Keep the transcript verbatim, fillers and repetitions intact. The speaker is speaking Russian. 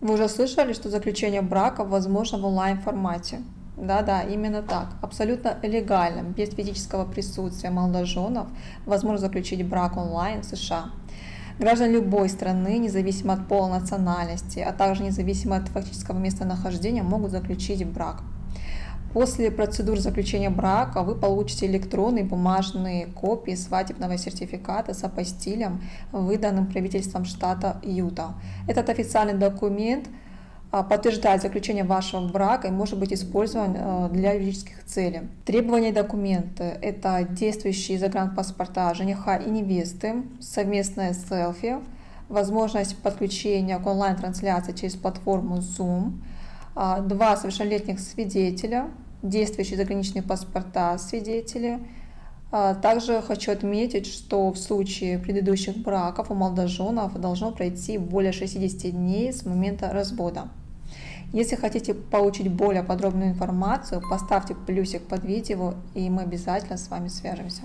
Вы уже слышали, что заключение брака возможно в онлайн-формате? Да-да, именно так. Абсолютно легально, без физического присутствия молодоженов, возможно заключить брак онлайн в США. Граждан любой страны, независимо от пола, национальности, а также независимо от фактического местонахождения, могут заключить брак. После процедур заключения брака вы получите электронные бумажные копии свадебного сертификата с апостилем, выданным правительством штата Юта. Этот официальный документ подтверждает заключение вашего брака и может быть использован для юридических целей. Требования и документы – это действующие загранпаспорта жениха и невесты, совместное селфи, возможность подключения к онлайн-трансляции через платформу Zoom, два совершеннолетних свидетеля, действующие заграничные паспорта свидетели. Также хочу отметить, что в случае предыдущих браков у молодоженов должно пройти более шестидесяти дней с момента развода. Если хотите получить более подробную информацию, поставьте плюсик под видео, и мы обязательно с вами свяжемся.